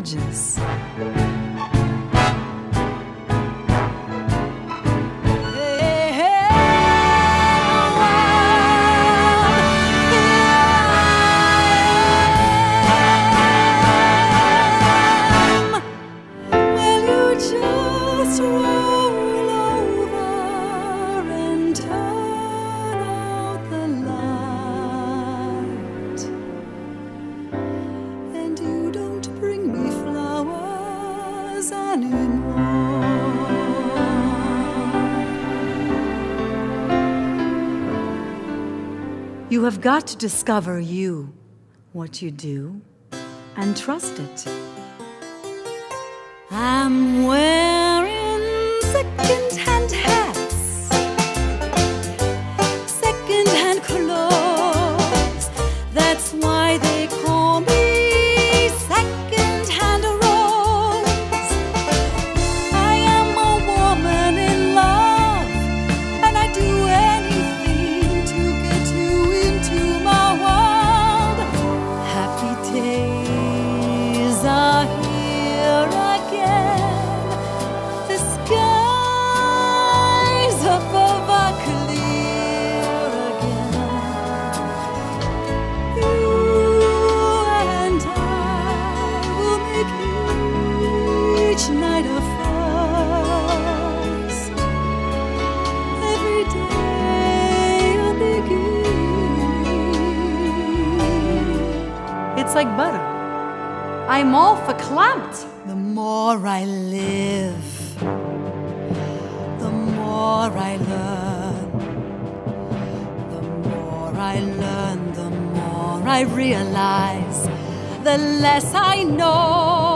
gorgeous. You have got to discover you, what you do, and trust it. I'm wearing second-hand hats, second-hand clothes. That's why they call me second-hand rose. I am a woman in love, and I do anything to get you into my world. Happy days are here again. The skies above are clear again. You and I will make each night a frost. Every day a beginning. It's like butter. I'm all for clamped. The more I live, the more I learn. The more I learn, the more I realize, the less I know.